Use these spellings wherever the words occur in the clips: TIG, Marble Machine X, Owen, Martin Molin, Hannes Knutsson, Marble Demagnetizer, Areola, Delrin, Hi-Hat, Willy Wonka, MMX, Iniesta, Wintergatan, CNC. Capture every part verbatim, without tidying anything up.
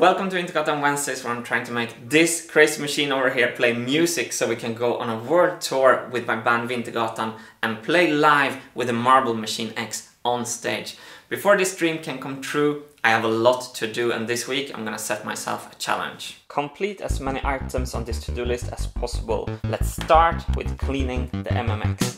Welcome to Wintergatan Wednesdays, where I'm trying to make this crazy machine over here play music so we can go on a world tour with my band Wintergatan and play live with the Marble Machine X on stage. Before this dream can come true, I have a lot to do, and this week I'm gonna set myself a challenge. Complete as many items on this to-do list as possible. Let's start with cleaning the M M X.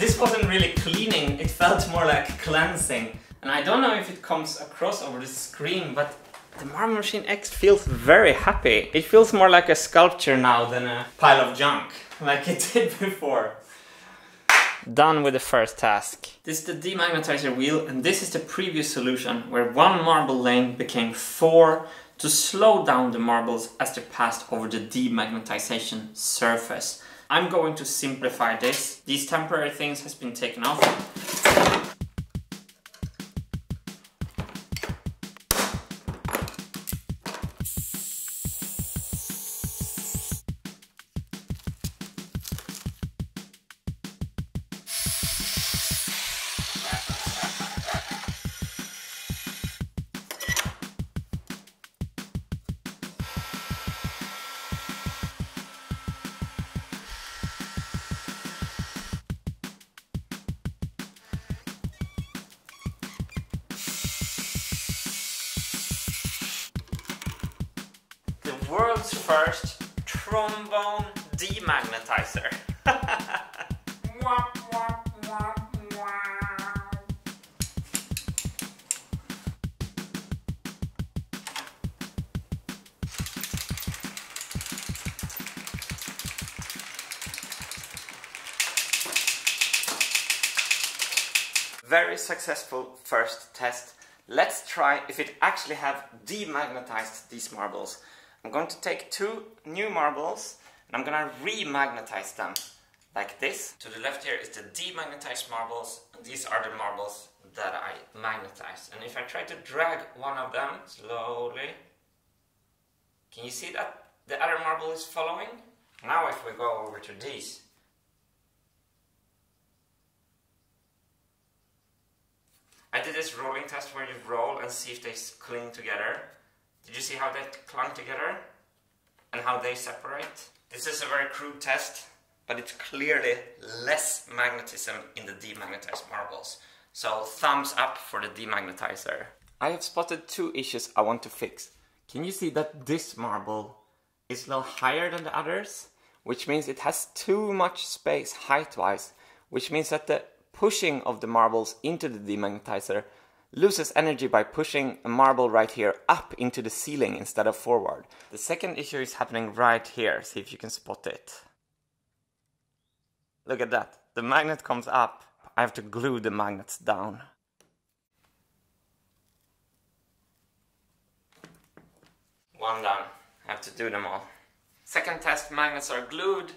This wasn't really cleaning, it felt more like cleansing. And I don't know if it comes across over the screen, but the Marble Machine X feels very happy. It feels more like a sculpture now than a pile of junk, like it did before. Done with the first task. This is the demagnetizer wheel, and this is the previous solution, where one marble lane became four to slow down the marbles as they passed over the demagnetization surface. I'm going to simplify this. These temporary things has been taken off. World's first trombone demagnetizer. Very successful first test. Let's try if it actually have demagnetized these marbles. I'm going to take two new marbles and I'm gonna remagnetize them like this. To the left here is the demagnetized marbles, and these are the marbles that I magnetized. And if I try to drag one of them slowly, can you see that the other marble is following? Now if we go over to these, I did this rolling test where you roll and see if they cling together. Did you see how they clung together? And how they separate? This is a very crude test, but it's clearly less magnetism in the demagnetized marbles. So thumbs up for the demagnetizer. I have spotted two issues I want to fix. Can you see that this marble is a little higher than the others? Which means it has too much space height-wise, which means that the pushing of the marbles into the demagnetizer loses energy by pushing a marble right here up into the ceiling instead of forward. The second issue is happening right here. See if you can spot it. Look at that. The magnet comes up. I have to glue the magnets down. One done. I have to do them all. Second test, magnets are glued,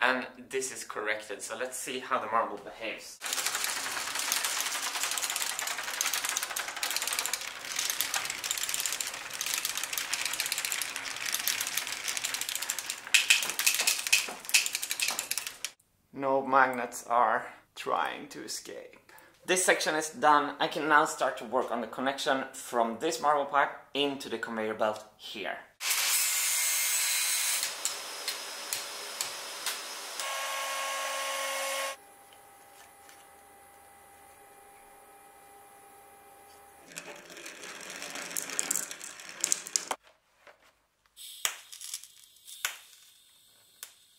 and this is corrected. So let's see how the marble behaves. No magnets are trying to escape. This section is done. I can now start to work on the connection from this marble pipe into the conveyor belt here.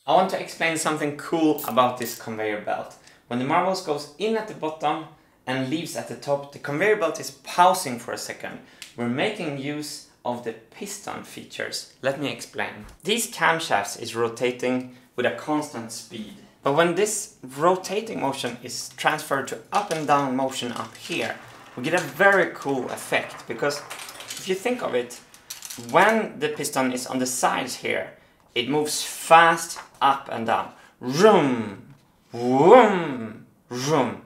I want to explain something cool about this conveyor belt. When the marbles goes in at the bottom and leaves at the top, the conveyor belt is pausing for a second. We're making use of the piston features. Let me explain. These camshafts is rotating with a constant speed. But when this rotating motion is transferred to up and down motion up here, we get a very cool effect, because if you think of it, when the piston is on the sides here, it moves fast up and down. Vroom, vroom, vroom.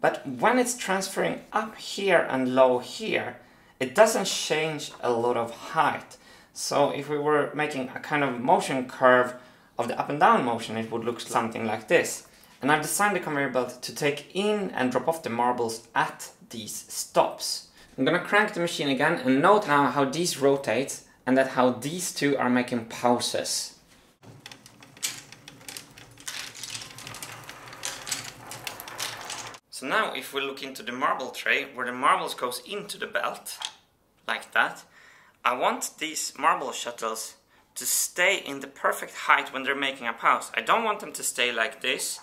But when it's transferring up here and low here, it doesn't change a lot of height. So if we were making a kind of motion curve of the up and down motion, it would look something like this. And I've designed the conveyor belt to take in and drop off the marbles at these stops. I'm gonna crank the machine again and note now how these rotate and that how these two are making pauses. So now if we look into the marble tray where the marbles goes into the belt, like that, I want these marble shuttles to stay in the perfect height when they're making a pause. I don't want them to stay like this,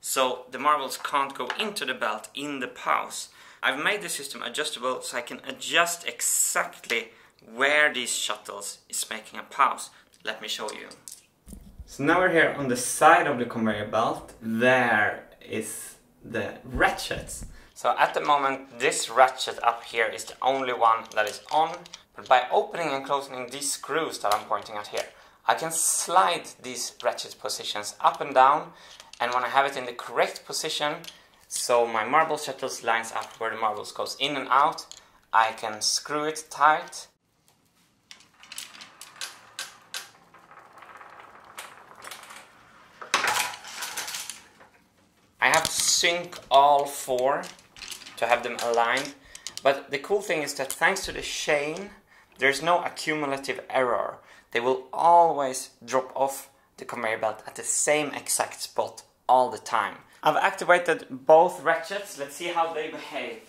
so the marbles can't go into the belt in the pause. I've made the system adjustable so I can adjust exactly where these shuttles is making a pause. Let me show you. So now we're here on the side of the conveyor belt. There is the ratchets. So at the moment this ratchet up here is the only one that is on, but by opening and closing these screws that I'm pointing at here, I can slide these ratchet positions up and down, and when I have it in the correct position, so my marble shuttles lines up where the marbles goes in and out, I can screw it tight. I have to sync all four to have them aligned, but the cool thing is that thanks to the chain, there's no accumulative error. They will always drop off the conveyor belt at the same exact spot all the time. I've activated both ratchets. Let's see how they behave.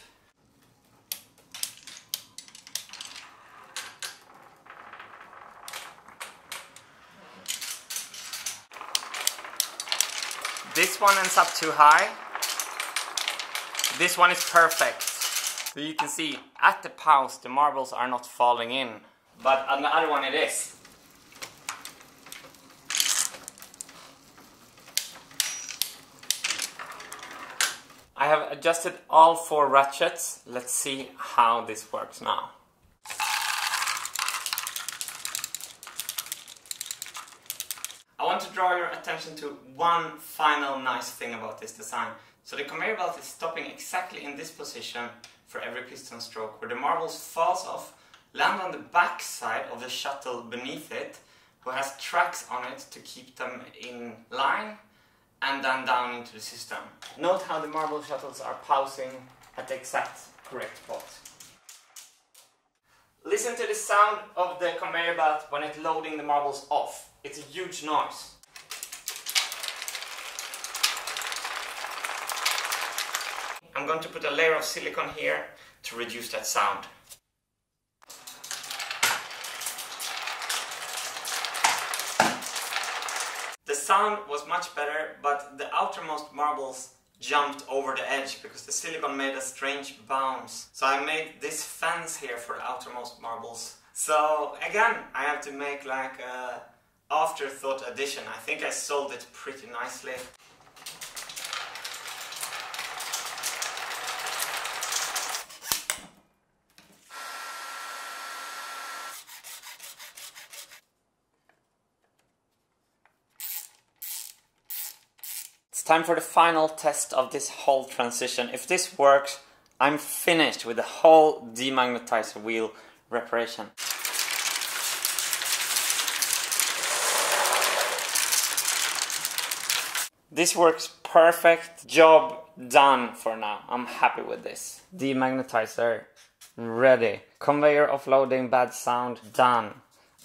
This one ends up too high. This one is perfect. So you can see at the pause the marbles are not falling in, but on the other one it is. I have adjusted all four ratchets. Let's see how this works now. I want to draw your attention to one final nice thing about this design. So the conveyor belt is stopping exactly in this position for every piston stroke, where the marbles falls off, land on the back side of the shuttle beneath it, who has tracks on it to keep them in line, and then down into the system. Note how the marble shuttles are pausing at the exact correct spot. Listen to the sound of the conveyor belt when it's loading the marbles off. It's a huge noise. I'm going to put a layer of silicone here to reduce that sound. The sound was much better, but the outermost marbles jumped over the edge because the silicone made a strange bounce. So I made this fence here for the outermost marbles. So again, I have to make like a afterthought addition. I think I sold it pretty nicely. It's time for the final test of this whole transition. If this works, I'm finished with the whole demagnetizer wheel reparation. This works perfect. Job done for now. I'm happy with this. Demagnetizer ready. Conveyor offloading, bad sound, done.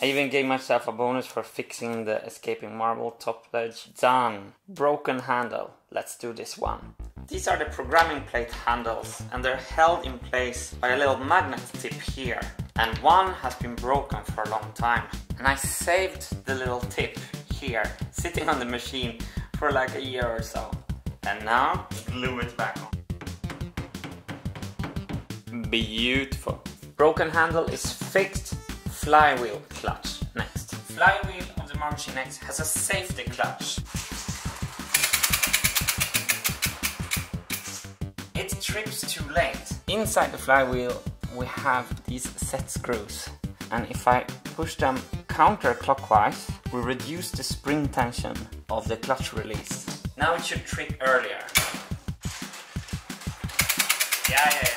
I even gave myself a bonus for fixing the escaping marble top ledge, done. Broken handle, let's do this one. These are the programming plate handles and they're held in place by a little magnet tip here. And one has been broken for a long time. And I saved the little tip here, sitting on the machine for like a year or so, and now glue it back on. Beautiful. Broken handle is fixed. Flywheel clutch next. Flywheel of the Marble Machine X has a safety clutch. It trips too late. Inside the flywheel we have these set screws, and if I push them counterclockwise we reduce the spring tension of the clutch release. Now it should trip earlier. Yeah, yeah.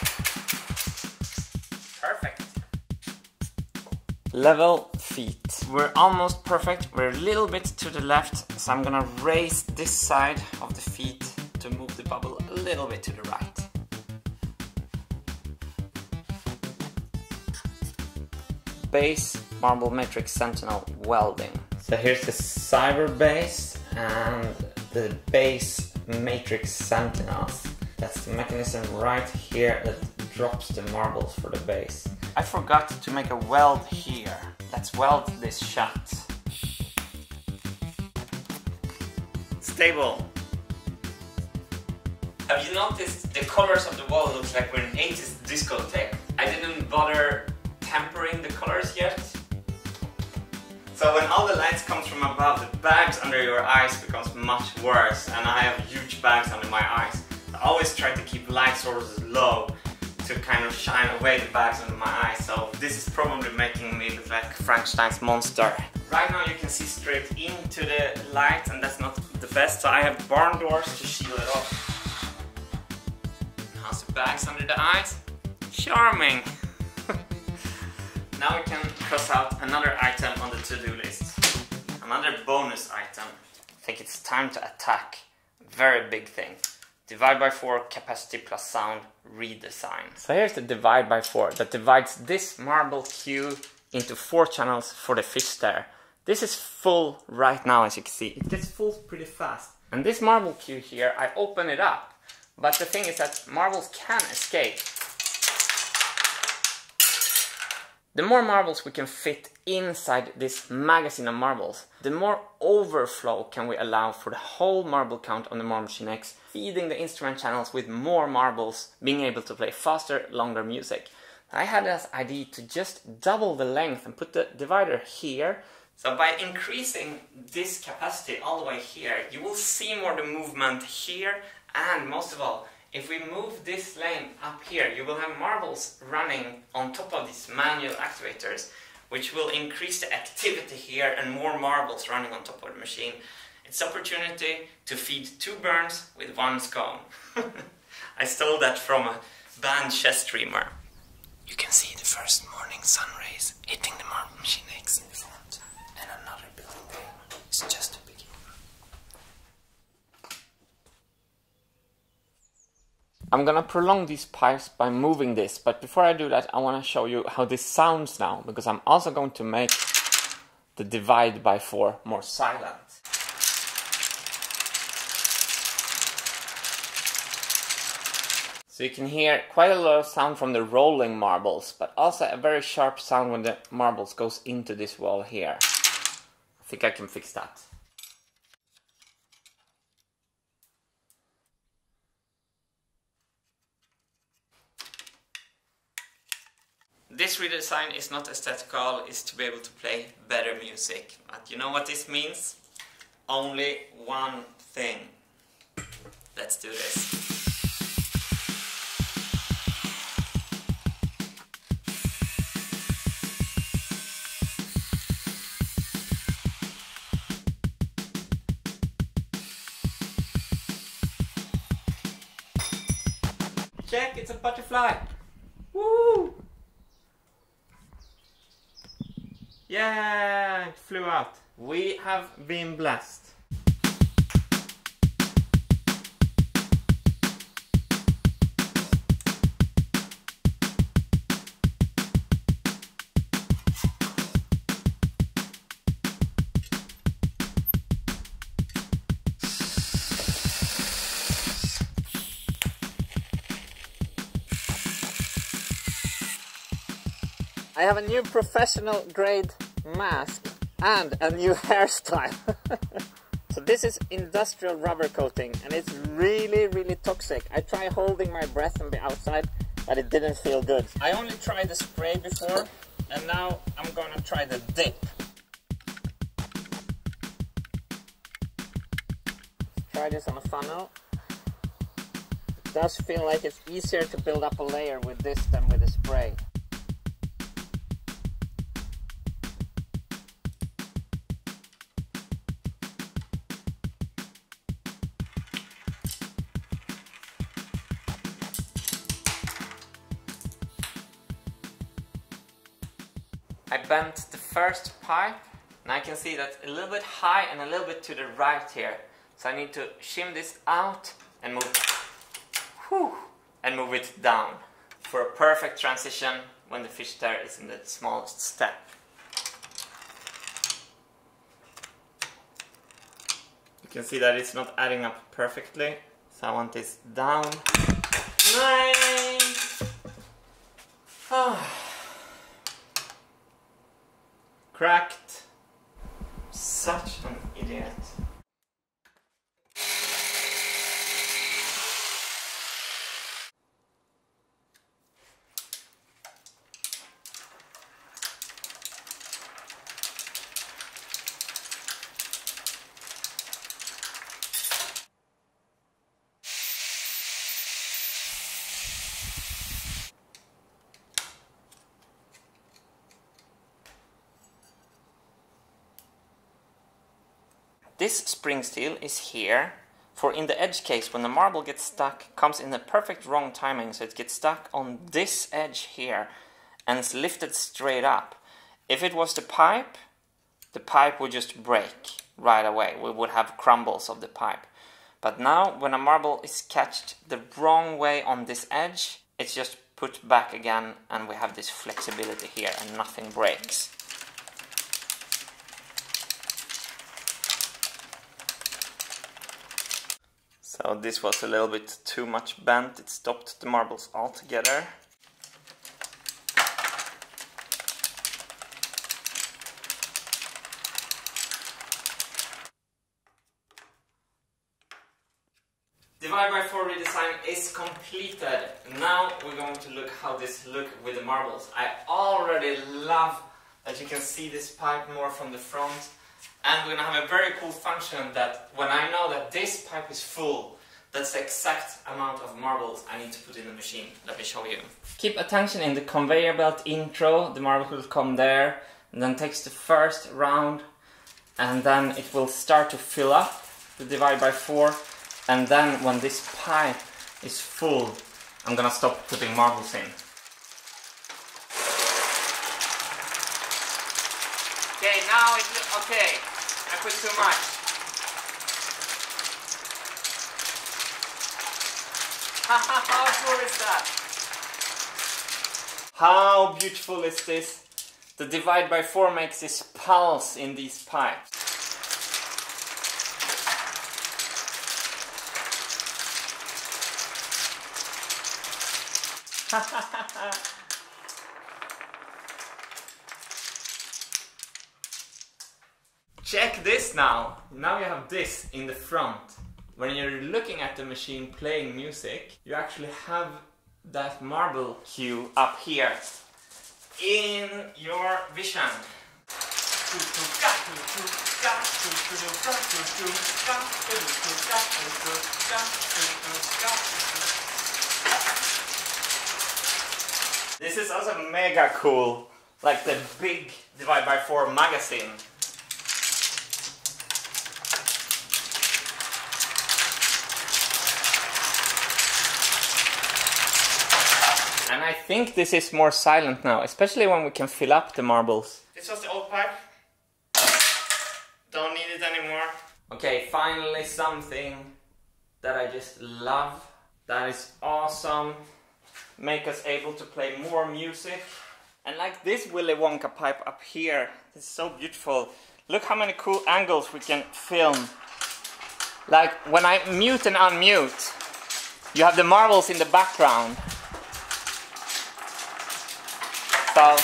Perfect. Level feet. We're almost perfect. We're a little bit to the left, so I'm gonna raise this side of the feet to move the bubble a little bit to the right. Base Marble Matrix Sentinel welding. So here's the cyber base and the base matrix sentinels. That's the mechanism right here that drops the marbles for the base. I forgot to make a weld here. Let's weld this shut. Stable. Have you noticed the colors of the wall looks like we're in eighties discotheque? I didn't bother tempering the colors yet. So when all the lights comes from above, the bags under your eyes becomes much worse, and I have huge bags under my eyes. I always try to keep light sources low to kind of shine away the bags under my eyes, so this is probably making me look like Frankenstein's monster. Right now you can see straight into the light, and that's not the best, so I have barn doors to shield it off. How's the bags under the eyes? Charming! Now we can cross out another item on the to-do list. Another bonus item. I think it's time to attack. Very big thing. Divide by four, capacity plus sound, redesign. So here's the divide by four that divides this marble cube into four channels for the fish there. This is full right now, as you can see. It gets full pretty fast. And this marble cube here, I open it up. But the thing is that marbles can escape. The more marbles we can fit inside this magazine of marbles, the more overflow can we allow for the whole marble count on the Marble Machine X, feeding the instrument channels with more marbles, being able to play faster, longer music. I had this idea to just double the length and put the divider here. So by increasing this capacity all the way here, you will see more the movement here, and most of all, if we move this lane up here, you will have marbles running on top of these manual actuators, which will increase the activity here and more marbles running on top of the machine. It's an opportunity to feed two birds with one scone. I stole that from a band chess streamer. You can see the first morning sun rays hitting the Marble Machine X in the front, and another building there. It's just a beginning. I'm gonna prolong these pipes by moving this, but before I do that I want to show you how this sounds now, because I'm also going to make the divide by four more silent. So you can hear quite a lot of sound from the rolling marbles, but also a very sharp sound when the marbles goes into this wall here. I think I can fix that. This redesign is not aesthetical, it's to be able to play better music. But you know what this means? Only one thing. Let's do this. Check, it's a butterfly! Woo! Yeah, it flew out. We have been blessed. I have a new professional grade mask and a new hairstyle. So this is industrial rubber coating, and it's really really toxic. I try holding my breath and be outside, but it didn't feel good. I only tried the spray before, and now I'm gonna try the dip. Try this on a funnel. It does feel like it's easier to build up a layer with this than with a spray. I bent the first pipe, and I can see that's a little bit high and a little bit to the right here. So I need to shim this out and move, whew, and move it down for a perfect transition when the fish tear is in the smallest step. You can see that it's not adding up perfectly, so I want this down. Nice. Oh. Cracked. Such an idiot. This spring steel is here, for in the edge case, when the marble gets stuck, comes in the perfect wrong timing, so it gets stuck on this edge here, and it's lifted straight up. If it was the pipe, the pipe would just break right away. We would have crumbles of the pipe. But now, when a marble is catched the wrong way on this edge, it's just put back again, and we have this flexibility here, and nothing breaks. So this was a little bit too much bent, it stopped the marbles altogether. Divide by four redesign is completed. Now we're going to look how this look with the marbles. I already love that you can see this pipe more from the front. And we're gonna have a very cool function that when I know that this pipe is full, that's the exact amount of marbles I need to put in the machine. Let me show you. Keep attention in the conveyor belt intro, the marble will come there, and then takes the first round, and then it will start to fill up, the divide by four, and then when this pipe is full, I'm gonna stop putting marbles in. Okay, now it looks okay. I put too much. How cool is that? How beautiful is this? The divide by four makes this pulse in these pipes. Check this now! Now you have this in the front. When you're looking at the machine playing music, you actually have that marble cue up here in your vision. This is also mega cool, like the big divide by four magazine. And I think this is more silent now, especially when we can fill up the marbles. This was the old pipe. Don't need it anymore. Okay, finally something that I just love. That is awesome. Make us able to play more music. And like this Willy Wonka pipe up here. It's so beautiful. Look how many cool angles we can film. Like when I mute and unmute, you have the marbles in the background. So,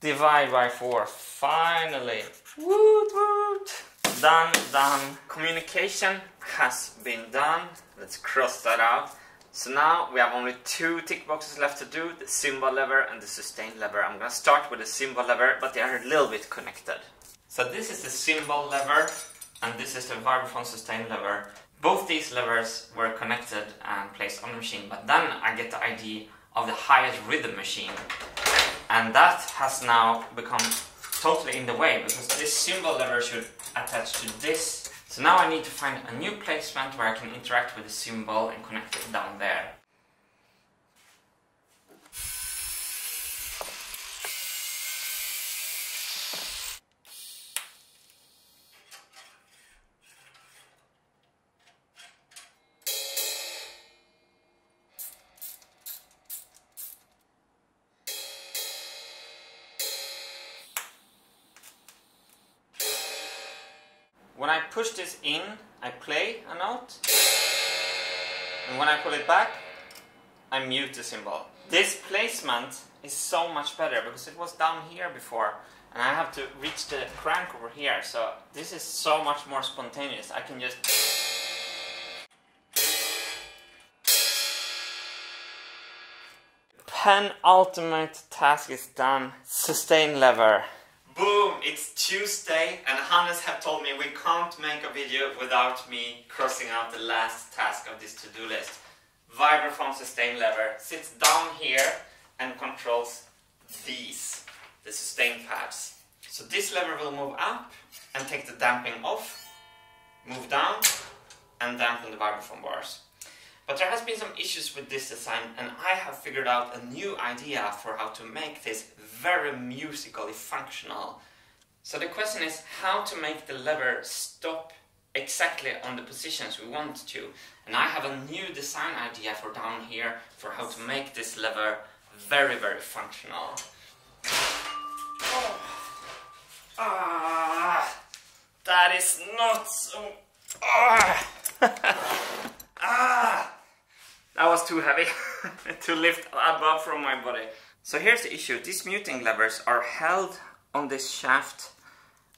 divide by four, finally. Woot woot! done, done. Communication has been done. Let's cross that out. So now we have only two tick boxes left to do, the cymbal lever and the sustain lever. I'm gonna start with the cymbal lever, but they are a little bit connected. So this is the cymbal lever and this is the vibraphone sustain lever. Both these levers were connected and placed on the machine, but then I get the idea of the Hi-Hat rhythm machine. And that has now become totally in the way, because this cymbal lever should attach to this. So now I need to find a new placement where I can interact with the cymbal and connect it down there. When I push this in, I play a note, and when I pull it back, I mute the cymbal. This placement is so much better because it was down here before, and I have to reach the crank over here, so this is so much more spontaneous. I can just... Penultimate task is done. Sustain lever. Boom! It's Tuesday and Hannes have told me we can't make a video without me crossing out the last task of this to-do list. Vibraphone sustain lever sits down here and controls these, the sustain pads. So this lever will move up and take the damping off, move down and dampen the vibraphone bars. But there has been some issues with this design, and I have figured out a new idea for how to make this very musically functional. So the question is how to make the lever stop exactly on the positions we want to. And I have a new design idea for down here for how to make this lever very, very functional. Oh. Ah, that is not so... Ah. Ah! That was too heavy to lift above from my body. So here's the issue. These muting levers are held on this shaft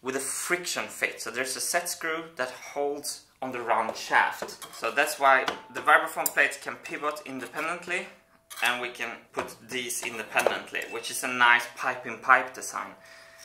with a friction fit. So there's a set screw that holds on the round shaft. So that's why the vibraphone plates can pivot independently, and we can put these independently, which is a nice pipe-in-pipe design.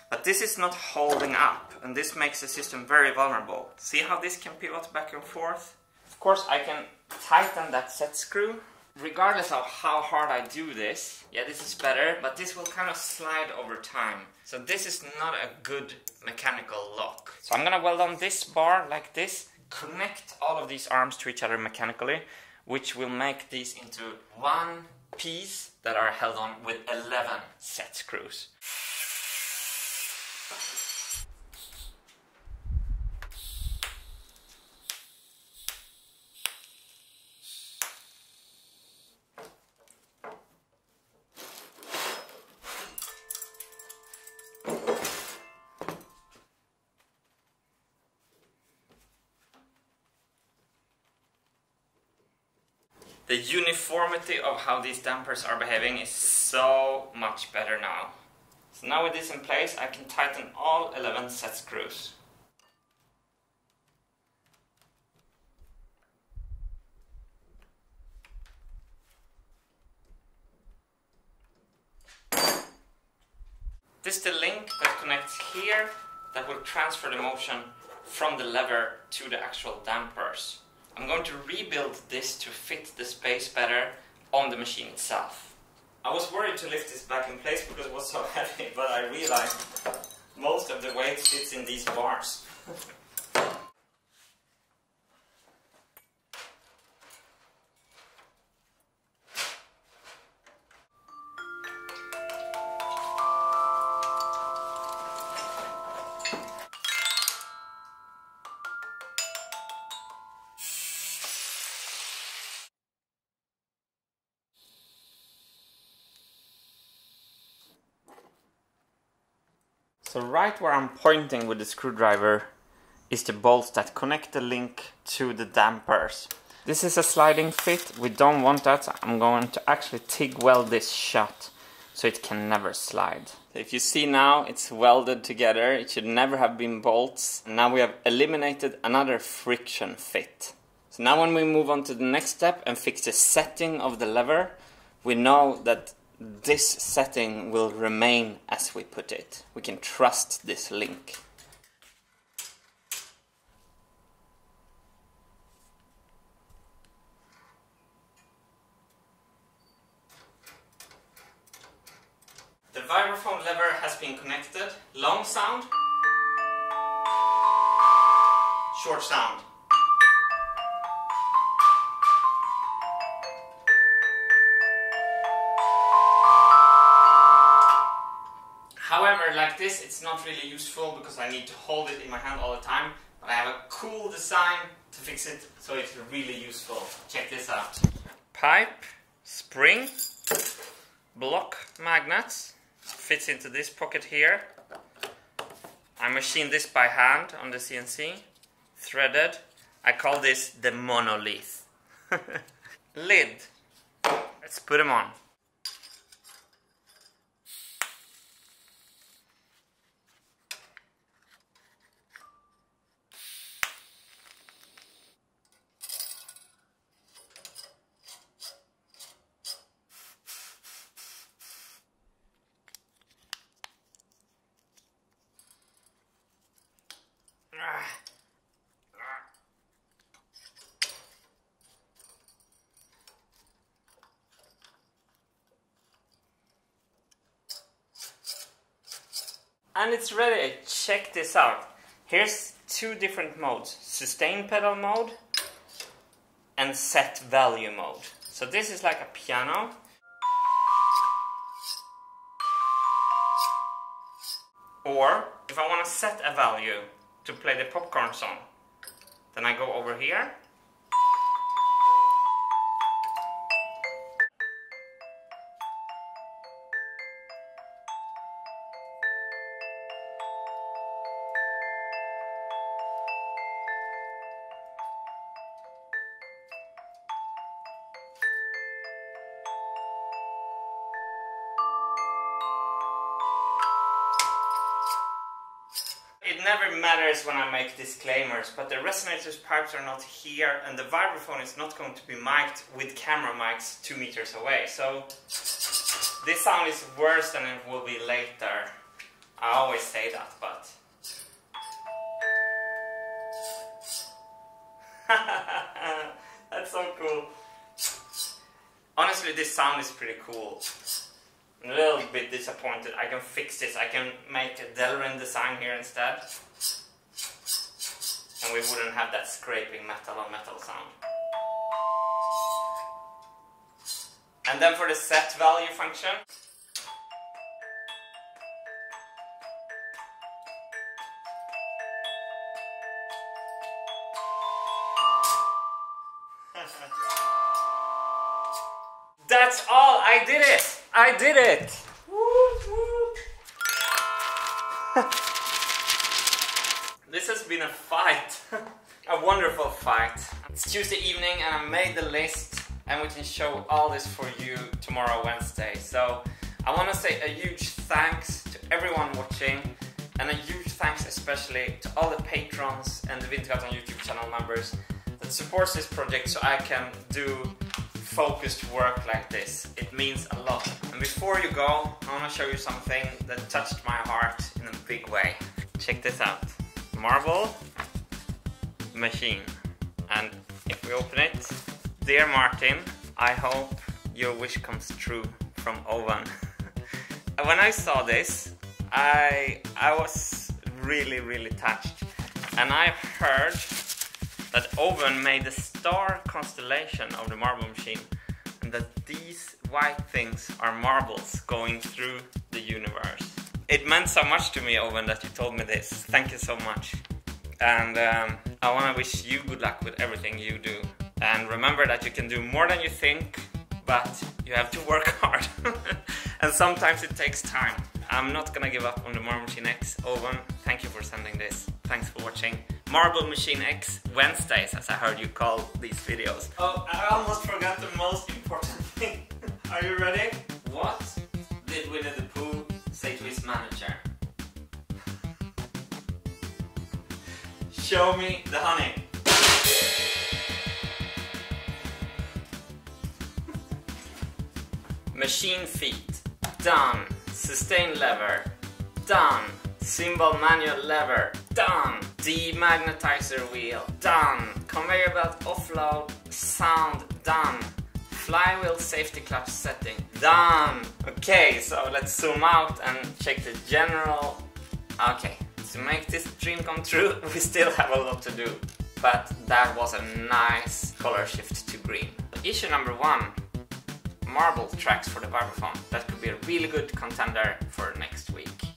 But this is not holding up, and this makes the system very vulnerable. See how this can pivot back and forth? Of course, I can tighten that set screw, regardless of how hard I do this. Yeah, this is better, but this will kind of slide over time. So this is not a good mechanical lock. So I'm gonna weld on this bar like this, connect all of these arms to each other mechanically, which will make these into one piece that are held on with eleven set screws. The uniformity of how these dampers are behaving is so much better now. So now with this in place, I can tighten all eleven set screws. This is the link that connects here that will transfer the motion from the lever to the actual dampers. I'm going to rebuild this to fit the space better on the machine itself. I was worried to lift this back in place because it was so heavy, but I realized most of the weight sits in these bars. So right where I'm pointing with the screwdriver is the bolts that connect the link to the dampers. This is a sliding fit, we don't want that, so I'm going to actually TIG weld this shut. so it can never slide. If you see now, it's welded together. It should never have been bolts. And now we have eliminated another friction fit. So now when we move on to the next step and fix the setting of the lever, we know that this setting will remain as we put it. We can trust this link. The vibraphone lever has been connected. Long sound, short sound. However, like this, it's not really useful because I need to hold it in my hand all the time. But I have a cool design to fix it, so it's really useful. Check this out. Pipe, spring, block magnets. Fits into this pocket here. I machined this by hand on the C N C, threaded. I call this the monolith. Lid. Let's put them on. And it's ready. Check this out. Here's two different modes. Sustain pedal mode and set value mode. So this is like a piano. Or if I want to set a value to play the popcorn song, then I go over here. It never matters when I make disclaimers, but the resonator's pipes are not here and the vibraphone is not going to be mic'd with camera mics two meters away. So this sound is worse than it will be later. I always say that, but... That's so cool. Honestly, this sound is pretty cool. I'm a little bit disappointed. I can fix this. I can make a Delrin design here instead. And we wouldn't have that scraping metal on metal sound. And then for the set value function. That's all! I did it! I did it! This has been a fight. A wonderful fight. It's Tuesday evening and I made the list and we can show all this for you tomorrow, Wednesday. So I want to say a huge thanks to everyone watching and a huge thanks especially to all the patrons and the Wintergatan YouTube channel members that supports this project so I can do focused work like this. It means a lot. And before you go, I want to show you something that touched my heart in a big way. Check this out. Marble Machine. And if we open it, dear Martin, I hope your wish comes true, from Owen. When I saw this, I, I was really, really touched. And I've heard that Owen made a star constellation of the marble machine and that these white things are marbles going through the universe. It meant so much to me, Owen, that you told me this. Thank you so much. And um, I want to wish you good luck with everything you do. And remember that you can do more than you think, but you have to work hard. And sometimes it takes time. I'm not gonna give up on the Marble Machine X. Owen, thank you for sending this. Thanks for watching. Marble Machine X Wednesdays, as I heard you call these videos. Oh, I almost forgot the most important thing. Are you ready? What did we Show me the honey. Machine feet, done. Sustain lever, done. Cymbal manual lever, done. Demagnetizer wheel, done. Conveyor belt offload, sound, done. Flywheel safety clutch setting, done. Okay, so let's zoom out and check the general. Okay, to make this dream come true, we still have a lot to do. But that was a nice color shift to green. Issue number one. Marble tracks for the vibraphone. That could be a really good contender for next week.